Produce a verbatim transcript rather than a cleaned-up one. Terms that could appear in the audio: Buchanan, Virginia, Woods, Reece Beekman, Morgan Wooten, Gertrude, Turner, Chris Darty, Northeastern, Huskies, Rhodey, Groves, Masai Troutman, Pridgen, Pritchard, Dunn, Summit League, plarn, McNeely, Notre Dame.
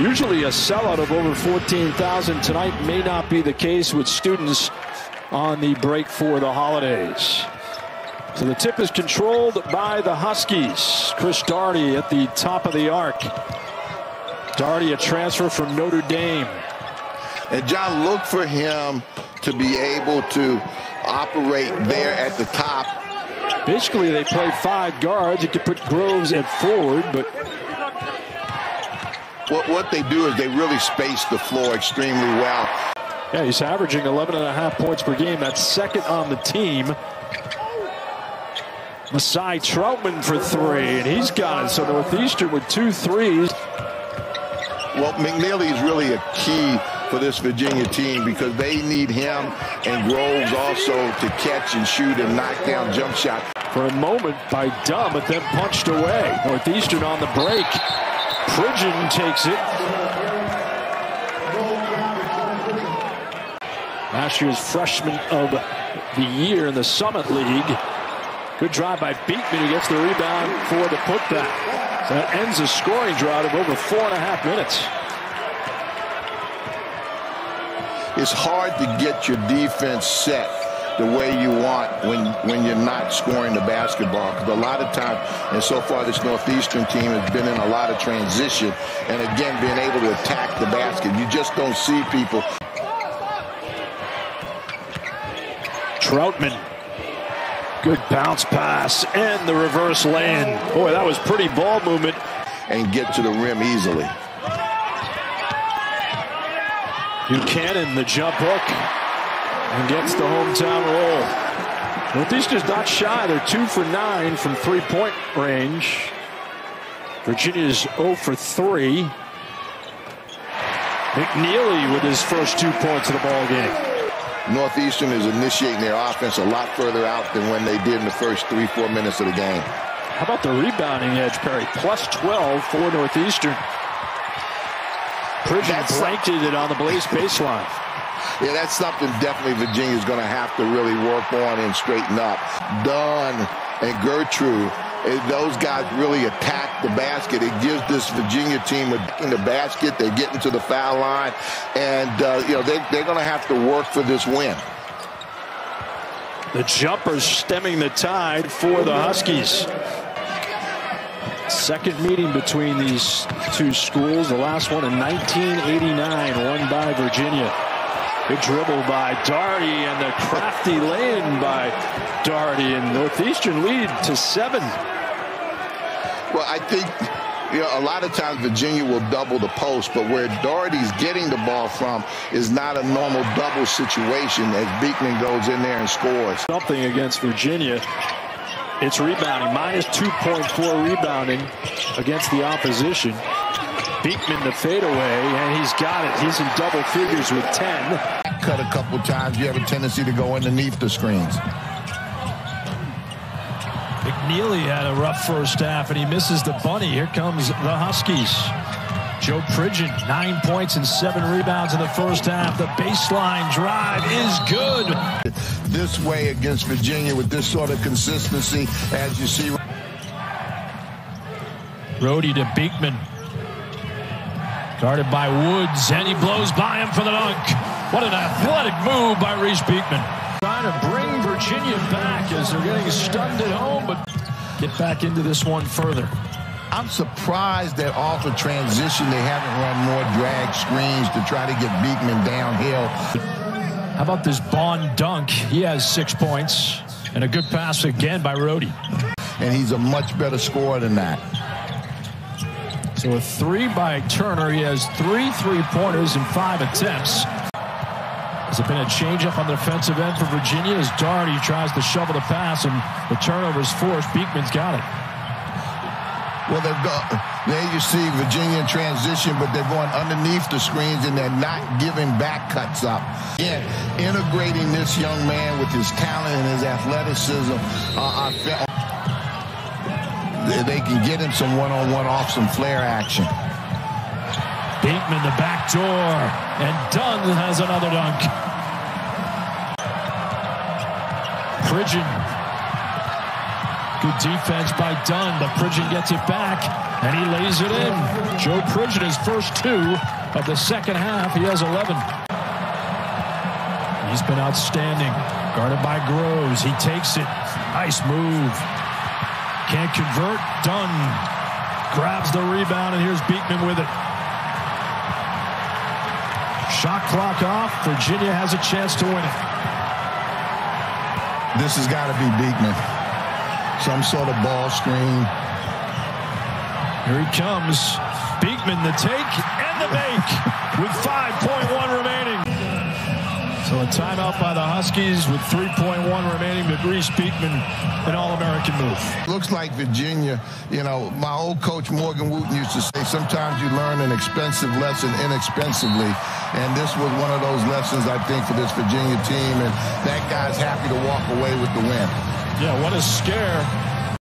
Usually a sellout of over fourteen thousand. Tonight may not be the case with students on the break for the holidays. So the tip is controlled by the Huskies. Chris Darty at the top of the arc. Darty, a transfer from Notre Dame. And John, look for him to be able to operate there at the top. Basically, they play five guards. You could put Groves at forward, but what, what they do is they really space the floor extremely well. Yeah, he's averaging eleven and a half points per game. That's second on the team. Masai Troutman for three, and he's got it. So Northeastern with two threes. Well, McNeely is really a key for this Virginia team because they need him and Groves also to catch and shoot and knock down jump shot. For a moment by Dunn, but then punched away. Northeastern on the break. Pridgen takes it. Last year's freshman of the year in the Summit League. Good drive by Beekman, who gets the rebound for the putback. So that ends a scoring drought of over four and a half minutes. It's hard to get your defense set the way you want when, when you're not scoring the basketball. Because a lot of times, and so far this Northeastern team has been in a lot of transition. And again, being able to attack the basket. You just don't see people. Troutman. Good bounce pass and the reverse lane. Boy, that was pretty ball movement. And get to the rim easily. Buchanan, the jump hook, and gets the hometown roll. Northeastern's not shy. They're two for nine from three-point range. Virginia's zero for three. McNeely with his first two points of the ball game. Northeastern is initiating their offense a lot further out than when they did in the first three, four minutes of the game. How about the rebounding edge, Perry? plus twelve for Northeastern. Pritchard blanketed it on the Blaze baseline. Yeah, that's something definitely Virginia's going to have to really work on and straighten up. Dunn and Gertrude, those guys really attack the basket. It gives this Virginia team in the basket. They get into the foul line, and uh, you know they, they're going to have to work for this win. The jumpers stemming the tide for the Huskies. Second meeting between these two schools, the last one in nineteen eighty-nine, won by Virginia. Good dribble by Darty and the crafty lay-in by Darty, and Northeastern lead to seven. Well, I think you know, a lot of times Virginia will double the post, but where Darty's getting the ball from is not a normal double situation as Beekman goes in there and scores. Something against Virginia. It's rebounding, minus two point four rebounding against the opposition. Beekman the fadeaway, and he's got it. He's in double figures with ten. Cut a couple times, you have a tendency to go underneath the screens. McNeely had a rough first half, and he misses the bunny. Here comes the Huskies. Joe Pridgen, nine points and seven rebounds in the first half. The baseline drive is good. This way against Virginia with this sort of consistency, as you see. Rhodey to Beekman. Guarded by Woods, and he blows by him for the dunk. What an athletic move by Reece Beekman. Trying to bring Virginia back as they're getting stunned at home, but get back into this one further. I'm surprised that off the transition, they haven't run more drag screens to try to get Beekman downhill. How about this Bond dunk? He has six points. And a good pass again by Rhodey. And he's a much better scorer than that. So a three by Turner. He has three three-pointers in five attempts. Has it been a change-up on the defensive end for Virginia as Darty tries to shovel the pass and the turnover's forced. Beekman's got it. Well, they've got, there you see Virginia in transition, but they're going underneath the screens and they're not giving back cuts up. Again, integrating this young man with his talent and his athleticism. Uh, they can get him some one-on-one off some flare action. Beekman, the back door, and Dunn has another dunk. Pridgen. Good defense by Dunn, but Pridgen gets it back, and he lays it in. Joe Pridgen, his first two of the second half. He has eleven. He's been outstanding. Guarded by Groves. He takes it. Nice move. Can't convert. Dunn grabs the rebound, and here's Beekman with it. Shot clock off. Virginia has a chance to win it. This has got to be Beekman. Some sort of ball screen. Here he comes. Beekman, the take and the make with five point one remaining. So a timeout by the Huskies with three point one remaining. But Reece Beekman, an All-American move. Looks like Virginia, you know, my old coach Morgan Wooten used to say, sometimes you learn an expensive lesson inexpensively. And this was one of those lessons, I think, for this Virginia team. And that guy's happy to walk away with the win. Yeah, what a scare